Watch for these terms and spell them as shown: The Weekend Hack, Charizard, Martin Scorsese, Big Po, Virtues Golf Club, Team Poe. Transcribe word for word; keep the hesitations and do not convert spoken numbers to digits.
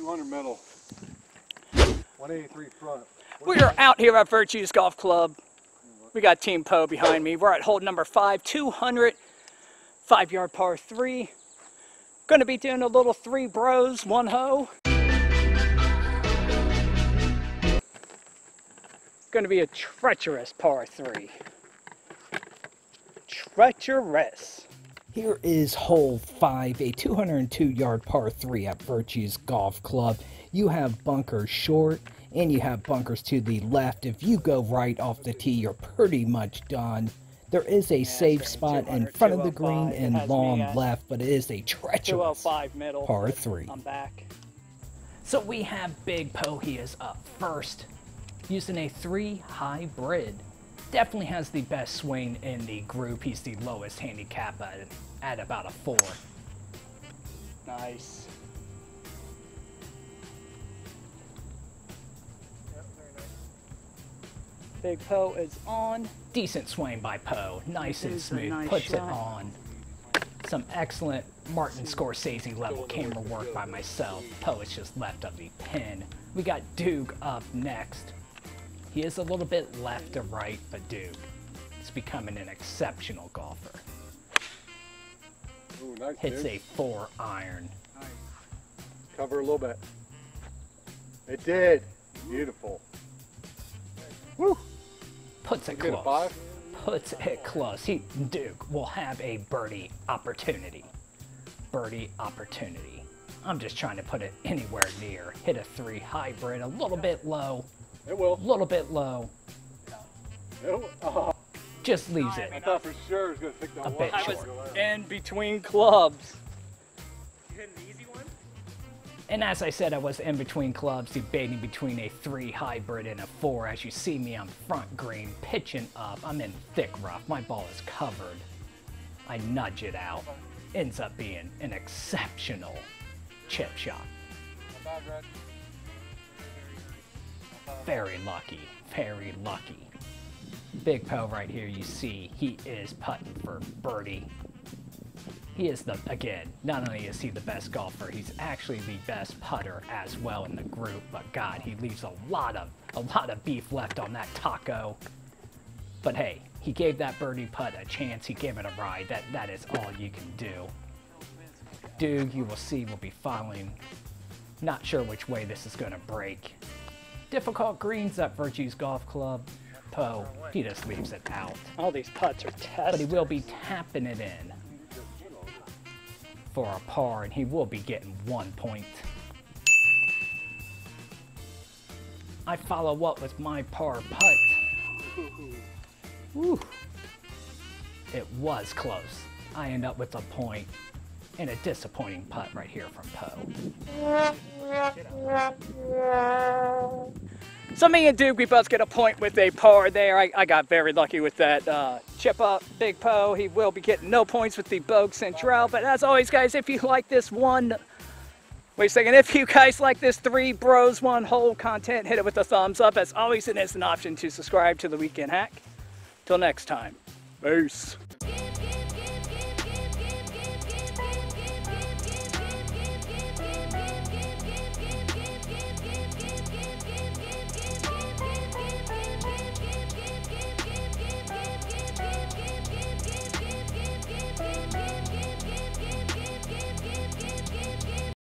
two hundred metal. one eighty-three front. We are out here at Virtues Golf Club. We got Team Poe behind me. We're at hole number five, two hundred, five yard par three. Gonna be doing a little three bros, one hoe. Gonna be a treacherous par three. Treacherous. Here is hole five, a two hundred two yard par three at Virtues Golf Club. You have bunkers short and you have bunkers to the left. If you go right off the tee, you're pretty much done. There is a safe spot in front of the green and long left, but it is a treacherous par three. I'm back. So we have Big Po. He is up first using a three hybrid. Definitely has the best swing in the group. He's the lowest handicap at, at about a four. Nice. Yep, very nice. Big Poe is on. Decent swing by Poe. Nice and smooth. Nice Puts shot. it on. Some excellent Martin Scorsese level camera work by myself. Poe is just left of the pin. We got Duke up next. He is a little bit left to right, but Duke is becoming an exceptional golfer. Ooh, nice, Hits dude. a four iron. Nice. Cover a little bit. It did. Beautiful. Woo! Puts it close. Five? Puts it close. He, Duke will have a birdie opportunity. Birdie opportunity. I'm just trying to put it anywhere near. Hit a three hybrid, a little bit low. It will. A little bit low. It will. Oh. Just leaves it. I thought for sure it was going to pick that a bit short. I was in between clubs. You hit an easy one? And as I said, I was in between clubs, debating between a three hybrid and a four. As you see me on front green, pitching up. I'm in thick rough. My ball is covered. I nudge it out. Ends up being an exceptional chip shot. Not bad, Red. Very lucky, very lucky. Big Poe right here, you see, he is putting for birdie. He is the, again, not only is he the best golfer, he's actually the best putter as well in the group, but God, he leaves a lot of, a lot of beef left on that taco. But hey, he gave that birdie putt a chance, he gave it a ride, that, that is all you can do. Dude, you will see, will be following. Not sure which way this is gonna break. Difficult greens at Virtues Golf Club. Poe, he just leaves it out. All these putts are testers. But he will be tapping it in for a par, and he will be getting one point. I follow up with my par putt. Woo. It was close. I end up with a point and a disappointing putt right here from Poe. So me and Duke, we both get a point with a par there. I, I got very lucky with that uh, chip up. Big Poe, he will be getting no points with the Bogue Central. But as always, guys, if you like this one, wait a second, if you guys like this three bros, one hole content, hit it with a thumbs up. As always, it is an option to subscribe to The Weekend Hack. Till next time, peace.